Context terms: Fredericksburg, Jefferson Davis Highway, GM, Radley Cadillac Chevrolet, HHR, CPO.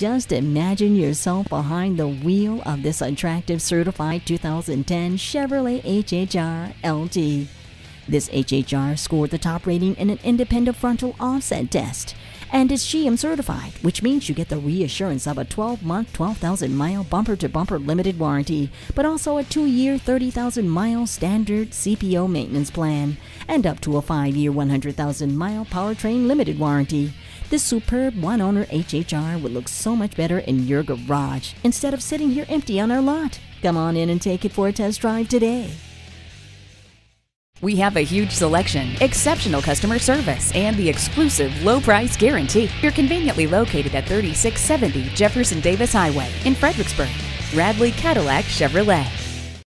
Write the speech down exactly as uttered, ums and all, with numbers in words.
Just imagine yourself behind the wheel of this attractive certified two thousand ten Chevrolet H H R L T. This H H R scored the top rating in an independent frontal offset test and is G M certified, which means you get the reassurance of a twelve month, twelve thousand mile bumper-to-bumper limited warranty, but also a two year, thirty thousand mile standard C P O maintenance plan and up to a five year, one hundred thousand mile powertrain limited warranty. This superb one-owner H H R would look so much better in your garage instead of sitting here empty on our lot. Come on in and take it for a test drive today. We have a huge selection, exceptional customer service, and the exclusive low price guarantee. You're conveniently located at thirty-six seventy Jefferson Davis Highway in Fredericksburg. Radley Cadillac Chevrolet.